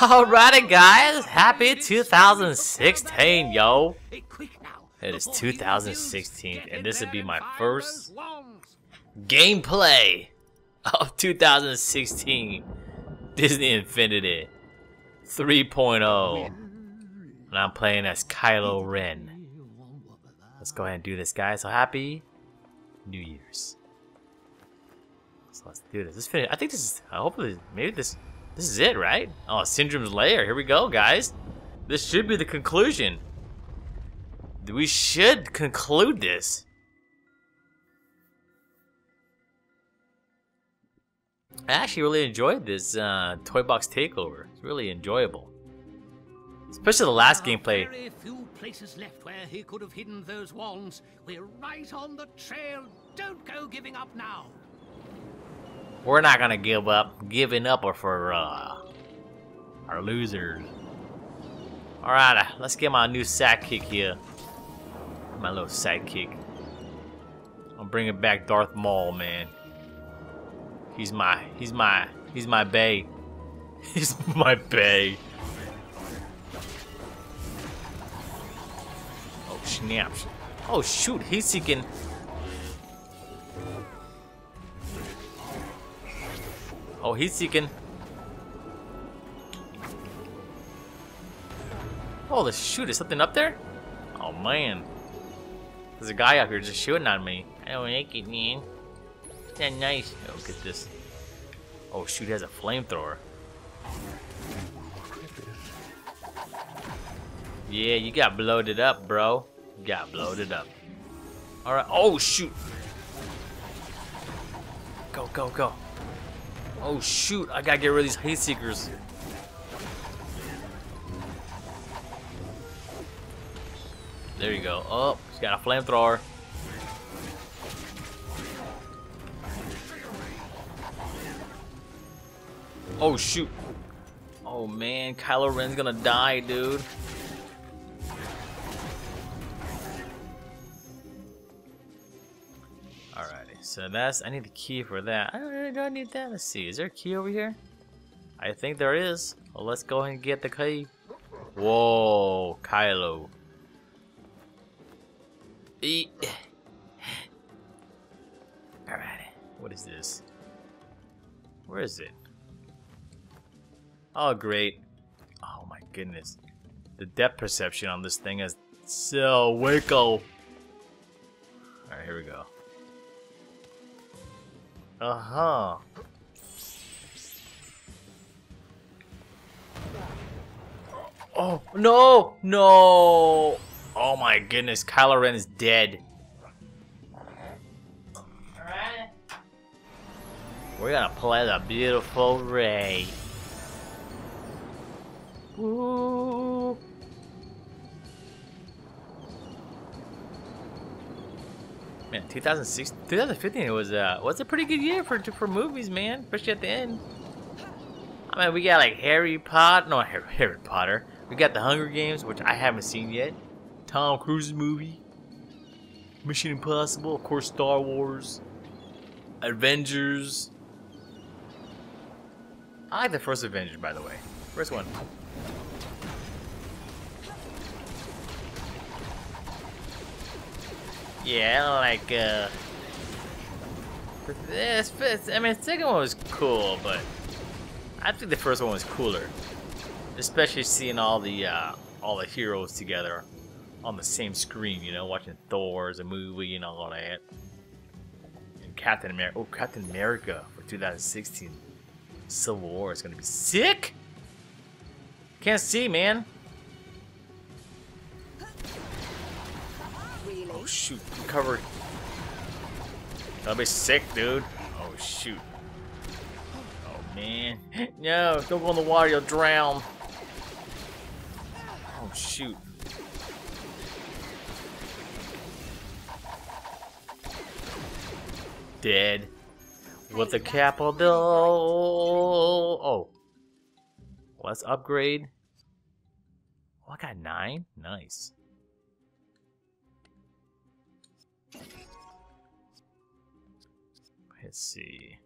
Alrighty guys, happy 2016, yo! It is 2016 and this would be my first gameplay of 2016 Disney Infinity 3.0. And I'm playing as Kylo Ren. Let's go ahead and do this, guys. So happy New Year's. So let's do this. Let's finish. I think this is, hopefully, maybe this is it, right? Oh, Syndrome's Lair. Here we go, guys. This should be the conclusion. We should conclude this. I actually really enjoyed this Toy Box Takeover. It's really enjoyable. Especially the last gameplay. Very few places left where he could have hidden those wands. We're right on the trail. Don't go giving up now. We're not gonna give up. Giving up are for our losers. Alright, let's get my new sidekick here. My little sidekick. I'm bringing back Darth Maul, man. He's my bae. He's my bae. Oh, snaps. Oh, shoot, he's seeking. Oh, he's seeking. Oh, the shoot, is something up there? Oh, man. There's a guy out here just shooting at me. I don't like it, man. That nice. Oh, look at this. Oh, shoot, he has a flamethrower. Yeah, you got bloated up, bro. You got bloated up. Alright. Oh, shoot. Go, go, go. Oh shoot, I gotta get rid of these heat seekers. There you go. Oh, he's got a flamethrower. Oh shoot. Oh man, Kylo Ren's gonna die, dude. So that's, I need the key for that. I don't need that. Let's see, is there a key over here? I think there is. Well, let's go ahead and get the key. Whoa, Kylo. Eat. Alright, what is this? Where is it? Oh, great. Oh my goodness. The depth perception on this thing is so wacko. Alright, here we go. Uh-huh. Oh, no! No! Oh my goodness, Kylo Ren is dead. Alright. We're gonna play the beautiful Rey. Woo! Man, 2015 it was a pretty good year for movies, man. Especially at the end. I mean, we got like Harry Potter. We got the Hunger Games, which I haven't seen yet. Tom Cruise's movie. Mission Impossible, of course, Star Wars. Avengers. I like the first Avengers, by the way. First one. Yeah, like, I mean, the second one was cool, but I think the first one was cooler. Especially seeing all the heroes together on the same screen, you know, watching Thor as a movie and all that. And Captain America, oh, Captain America for 2016. Civil War is gonna be sick! Can't see, man. Oh shoot, recovery. That'll be sick, dude. Oh shoot. Oh man. No, don't go in the water, you'll drown. Oh shoot. Dead. With a capital. Oh. Let's upgrade. Oh, I got 9? Nice. Let's see.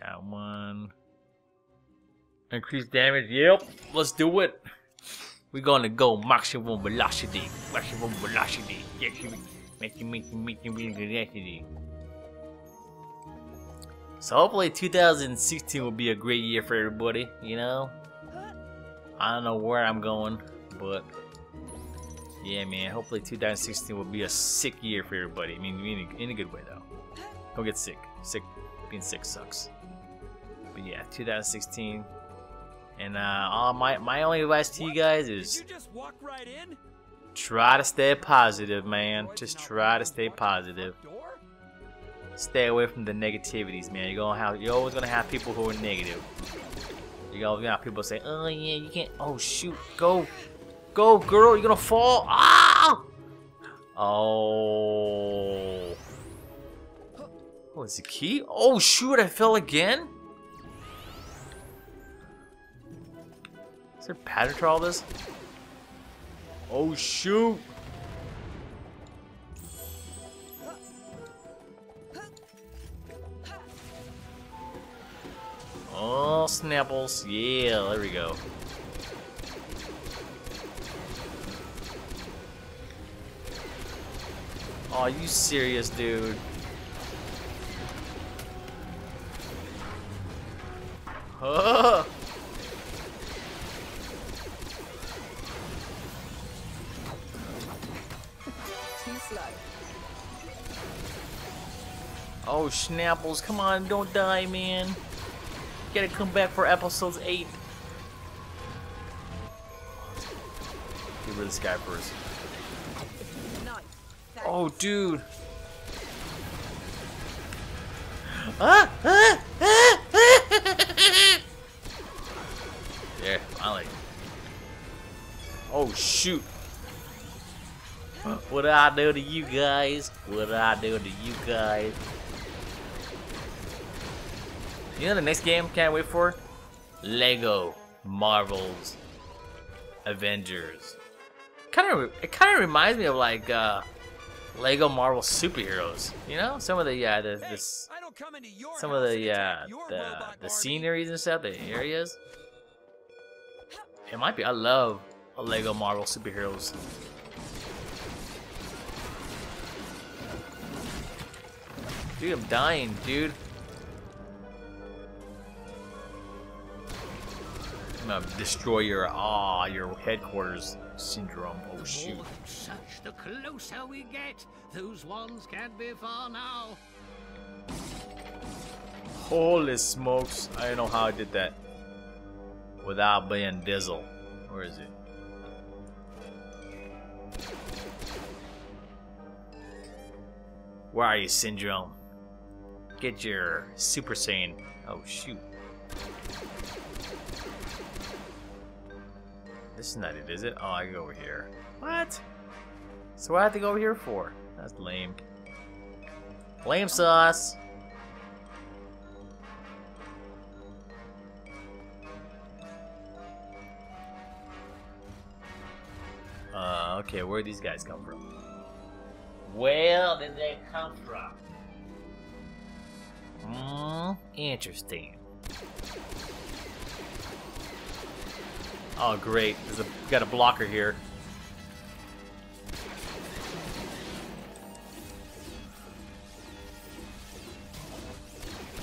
That one. Increase damage, yep. Let's do it. We're gonna go maximum velocity. Maximum velocity. Maximum velocity. So hopefully 2016 will be a great year for everybody, you know? I don't know where I'm going, but yeah, man, hopefully 2016 will be a sick year for everybody. I mean, in a good way, though. Don't get sick. Being sick sucks. But yeah, 2016. And all my only advice to you guys is try to stay positive, man. Just try to stay positive. Stay away from the negativities, man. You're always gonna have people who are negative. You're always gonna have people say, "Oh yeah, you can't. Oh shoot, go, girl, you're gonna fall." Ah! Oh. Oh, it's a key? Oh shoot, I fell again? Is there a pattern to all this? Oh shoot! Oh, snapples. Yeah, there we go. Oh, you serious, dude? Huh? Oh, snapples. Come on, don't die, man. Gotta come back for episode 8. Get rid of this guy first. Oh, dude. Ah, ah, ah, ah. Yeah, finally. Oh, shoot. What did I do to you guys? What did I do to you guys? You know the next game can't wait for? Lego Marvel's Avengers. It kind of reminds me of like Lego Marvel superheroes. You know, some of the some of the sceneries and stuff, the areas. It might be. I love Lego Marvel superheroes. Dude, I'm dying, dude. I'm gonna destroy your headquarters, Syndrome. Oh shoot! Oh, such the closer we get, those ones can't be far now. Holy smokes! I don't know how I did that without being Dizzle. Where is it? Where are you, Syndrome? Get your Super Saiyan. Oh shoot! This is not it, is it? Oh, I can go over here. What? So what do I have to go over here for? That's lame. Lame sauce! Okay, where'd these guys come from? Where did they come from? Interesting. Oh great, got a blocker here.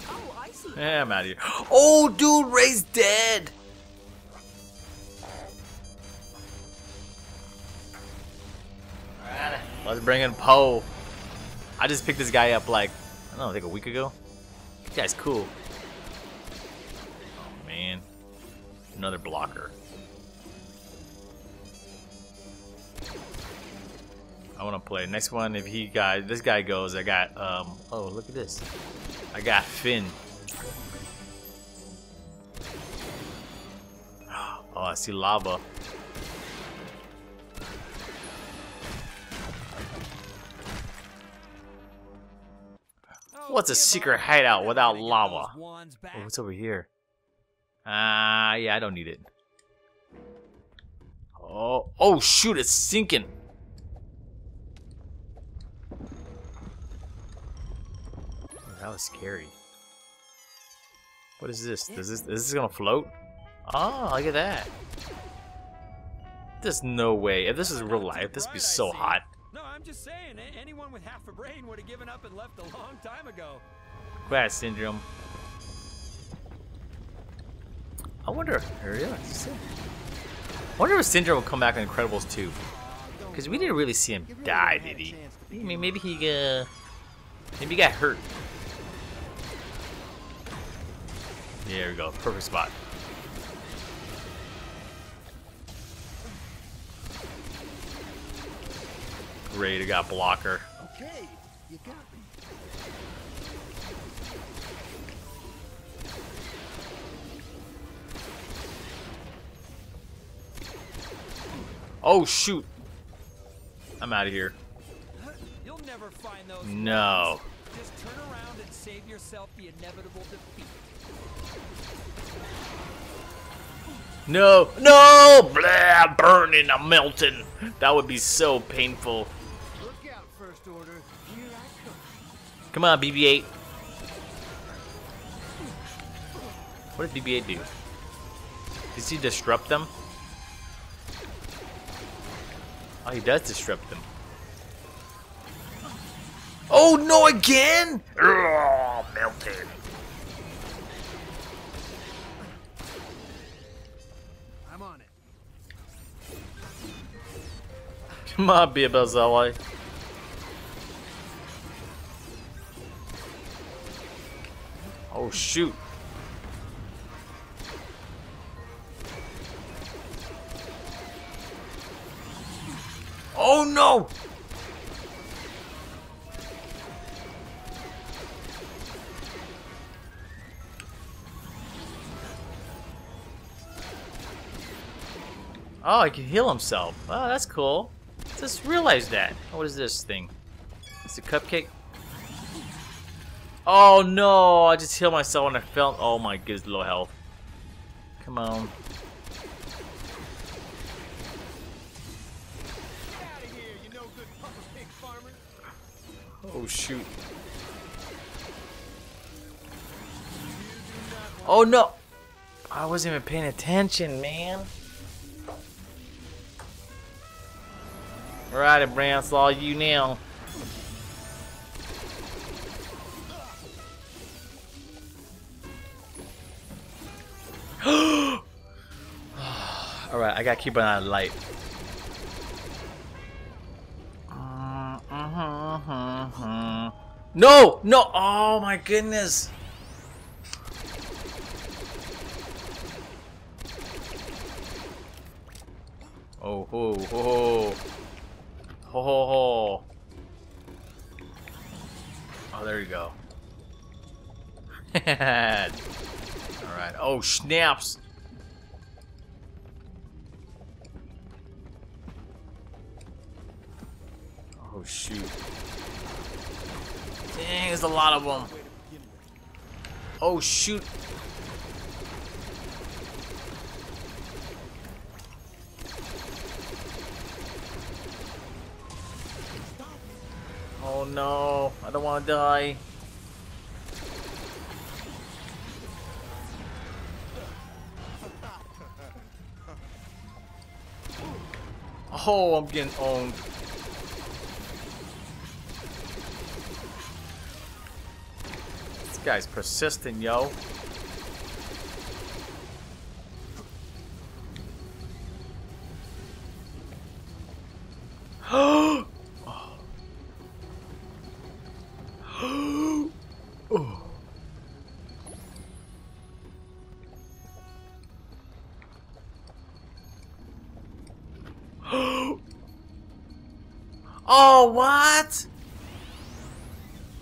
Oh, I see. Yeah, I'm out of here. Oh dude, Ray's dead! Alright, let's bring in Poe. I just picked this guy up like, I don't know, like a week ago. This guy's cool. Oh man. Another blocker. I want to play next one. If this guy goes, I got oh look at this, I got Finn. Oh, I see lava. What's a secret hideout without lava? Oh, what's over here? Yeah, I don't need it. Oh shoot, it's sinking. That was scary. What is this? Is this gonna float? Oh, look at that. There's no way. If this is real life, this would be so hot. No, I'm just saying, anyone with half a brain would have given up and left a long time ago. Quiet, Syndrome. I wonder if Syndrome will come back in Incredibles 2. Because we didn't really see him die, did he? I mean, maybe he got hurt. There we go, perfect spot. Great, I got a blocker. Okay, you got me. Oh shoot! I'm out of here. You'll never find those. No. Just turn around and save yourself the inevitable defeat. No, no! Blah, burning, I'm melting. That would be so painful. Look out, First Order. Here I come. Come on, BB-8. What did BB-8 do? Does he disrupt them? Oh, he does disrupt them. Oh no, again! Oh, melted. I'm on it. Come on, Bibazali. Oh shoot. Oh no! Oh, he can heal himself. Oh, that's cool. Just realized that. What is this thing? It's a cupcake. Oh no! I just healed myself and I felt. Oh my goodness, low health. Come on. Oh shoot. Oh no! I wasn't even paying attention, man. Alright, Abrams, it's all you now. Alright, I gotta keep an eye on the light. No! No! Oh my goodness! Oh ho ho! Ho ho ho! Oh, there you go. All right. Oh snaps! Oh shoot! Dang, there's a lot of them. Oh shoot! Oh no, I don't want to die. Oh, I'm getting owned. This guy's persistent, yo. Oh. Oh. Oh. Oh, what?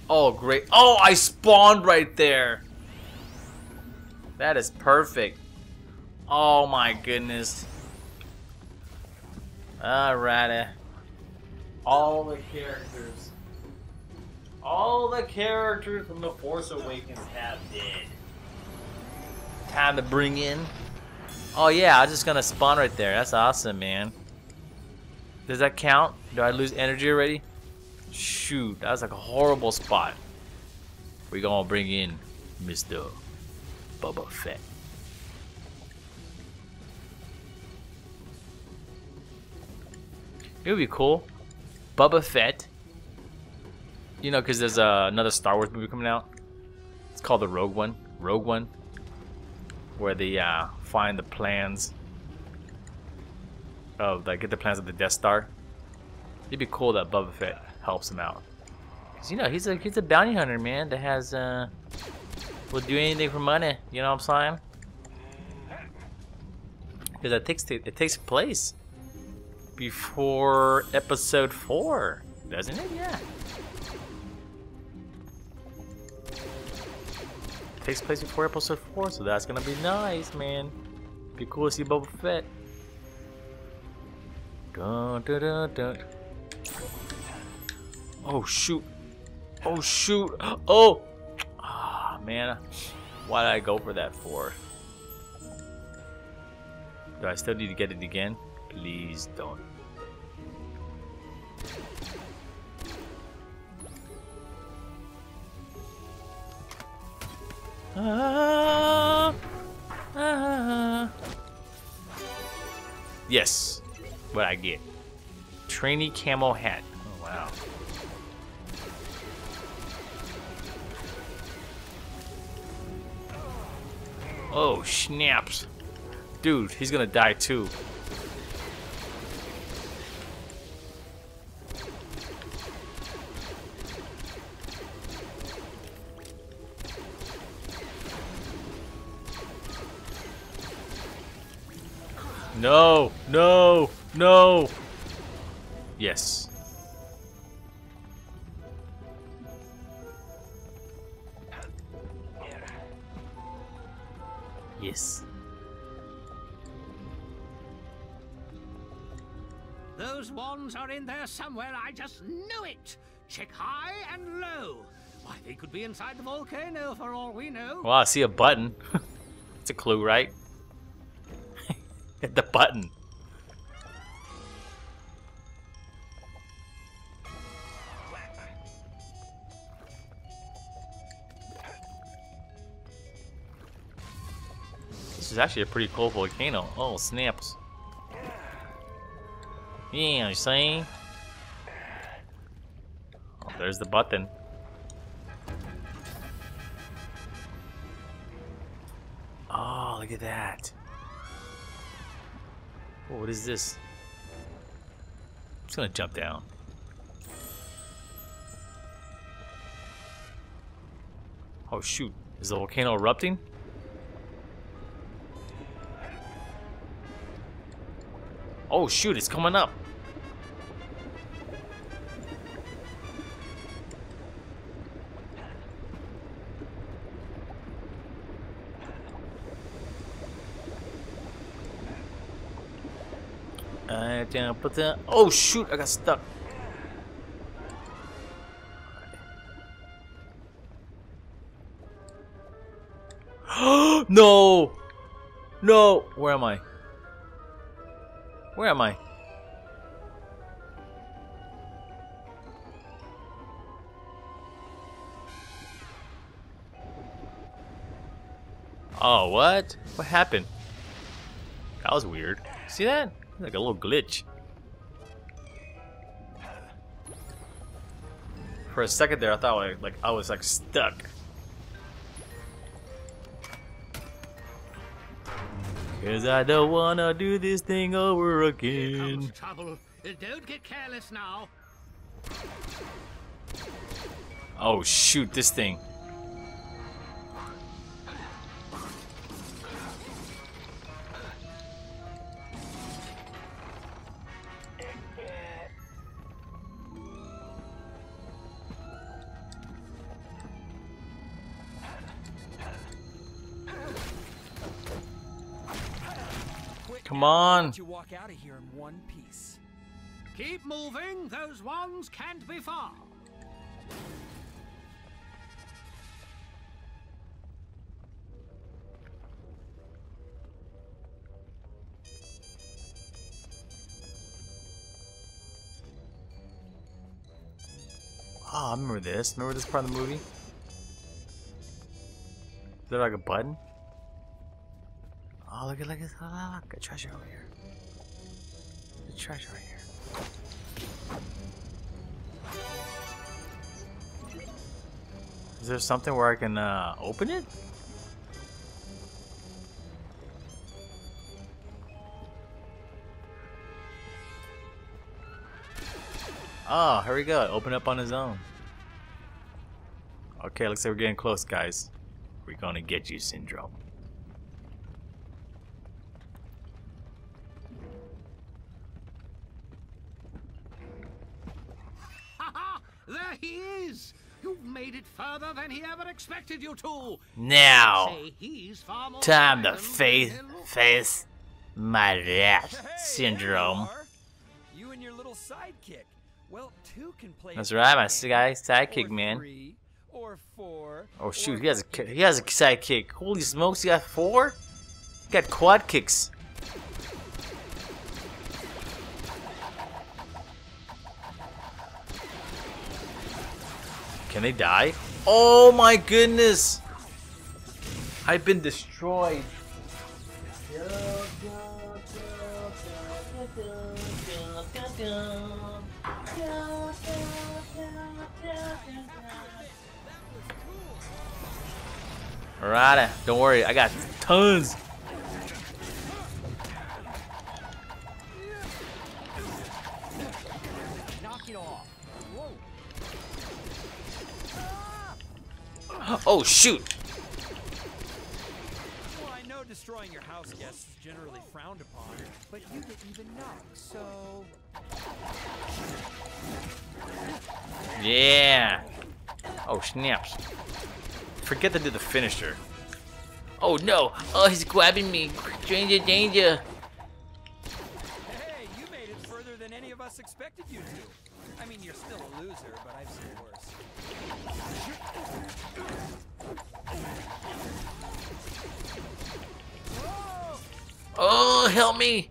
Oh great. Oh, I spawned right there. That is perfect. Oh my goodness. Alrighty. All the characters from The Force Awakens have dead. Time to bring in. Oh yeah, I was just gonna spawn right there. That's awesome, man. Does that count? Do I lose energy already? Shoot, that was like a horrible spot. We're gonna bring in Mr. Boba Fett. It would be cool. Boba Fett. You know, because there's another Star Wars movie coming out. It's called the Rogue One. Rogue One. Where they find the plans of, like, get the plans of the Death Star. It'd be cool that Boba Fett helps him out. Because, you know, he's a bounty hunter, man, that has, will do anything for money. You know what I'm saying? Because it takes place before episode 4, doesn't it? Yeah. It takes place before episode 4, so that's gonna be nice, man. Be cool to see Boba Fett. Dun, dun, dun, dun. Oh shoot! Oh shoot! Oh! Ah, man, why did I go for that for? Do I still need to get it again? Please don't. Yes, what I get. Trainee camo hat. Oh wow. Oh snaps. Dude, he's gonna die too. No, no, no. Yes. Yes. Those wands are in there somewhere, I just know it. Check high and low. Why, they could be inside the volcano for all we know. Well, I see a button. It's a clue, right? Hit the button. This is actually a pretty cool volcano. Oh, snaps. Yeah, you see? Oh, there's the button. Oh, look at that. Oh, what is this? I'm just gonna jump down. Oh shoot, is the volcano erupting? Oh shoot, it's coming up. Down, put that. Oh shoot! I got stuck. No, no. Where am I? Where am I? Oh, what? What happened? That was weird. See that? Like a little glitch. For a second there, I thought I was stuck. Cause I don't wanna do this thing over again. Here comes trouble. Don't get careless now. Oh shoot! This thing. Come on! You walk out of here in one piece. Keep moving. Those wands can't be far. Ah, oh, I remember this. Remember this part of the movie? Is there like a button? Oh, look at this. Look, a treasure over here. There's a treasure right here. Is there something where I can open it? Oh, here we go. Open up on his own. Okay, looks like we're getting close, guys. We're gonna get you, Syndrome. There he is! You've made it further than he ever expected you to! Now, time to face my wrath, Syndrome. You and your little sidekick. Well, two can play. That's right, my sidekick, man. Oh shoot, he has a sidekick. Holy smokes, he got four? He got quad kicks. Can they die? Oh my goodness! I've been destroyed. Alright, don't worry, I got tons. Oh shoot! Well, I know destroying your house guests is generally frowned upon, but you didn't even knock, so. Yeah. Oh snaps! Forget to do the finisher. Oh no! Oh, he's grabbing me! Stranger danger! Hey, you made it further than any of us expected you to. I mean, you're still a loser, but I've seen worse. Oh, help me!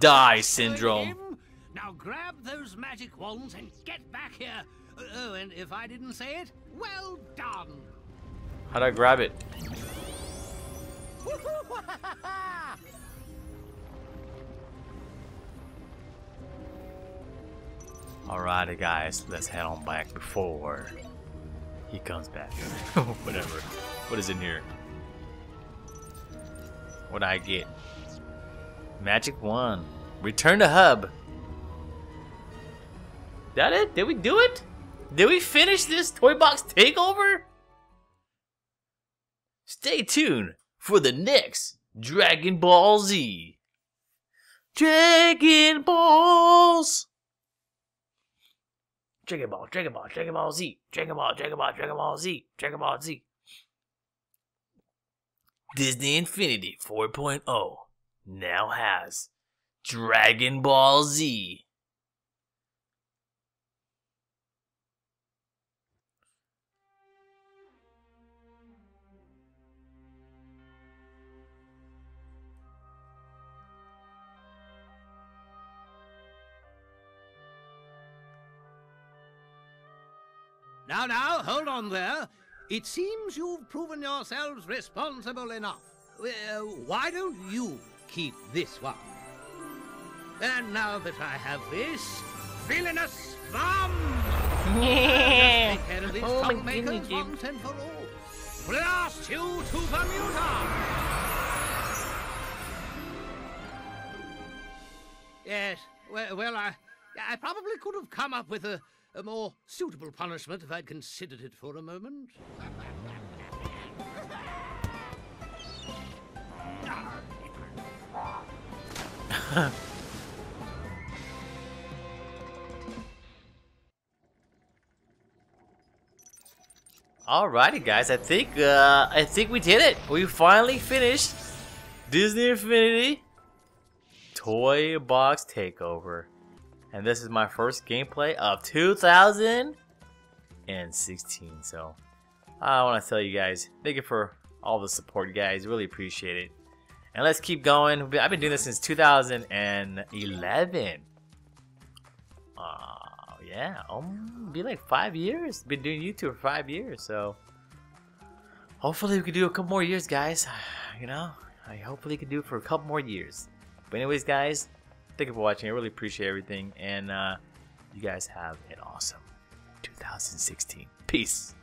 Die, Syndrome. Now grab those magic wands and get back here. Oh, and if I didn't say it, well done. How'd I grab it? Alrighty guys, let's head on back before he comes back. Whatever. What is in here? What'd I get? Magic wand. Return to hub. That it? Did we do it? Did we finish this Toy Box Takeover? Stay tuned for the next Dragon Ball Z. Dragon Balls! Dragon Ball Z. Disney Infinity 4.0 now has Dragon Ball Z. Now, hold on there. It seems you've proven yourselves responsible enough. Why don't you keep this one? And now that I have this, villainous bum! Yeah! Take care of these tongue-makers once and for all. Blast you to Bermuda! Yes, well, I probably could have come up with a more suitable punishment if I'd considered it for a moment. Alrighty, guys. I think we did it. We finally finished Disney Infinity Toy Box Takeover. And this is my first gameplay of 2016. So I want to tell you guys, thank you for all the support, guys. Really appreciate it. And let's keep going. I've been doing this since 2011. Yeah, it'll be like 5 years. Been doing YouTube for 5 years. So hopefully we can do a couple more years, guys. You know, I hopefully can do it for a couple more years. But anyways, guys. Thank you for watching. I really appreciate everything. And you guys have an awesome 2016. Peace.